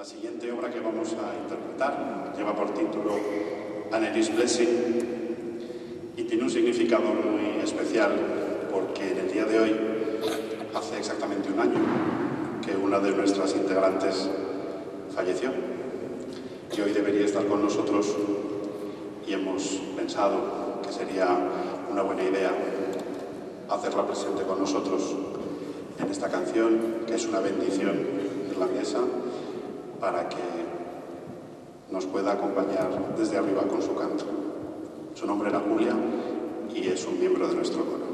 La siguiente obra que vamos a interpretar lleva por título An Irish Blessing y tiene un significado muy especial porque en el día de hoy, hace exactamente un año, que una de nuestras integrantes falleció y hoy debería estar con nosotros y hemos pensado que sería una buena idea hacerla presente con nosotros en esta canción, que es una bendición irlandesa, para que nos pueda acompañar desde arriba con su canto. Su nombre era Julia y es un miembro de nuestro coro.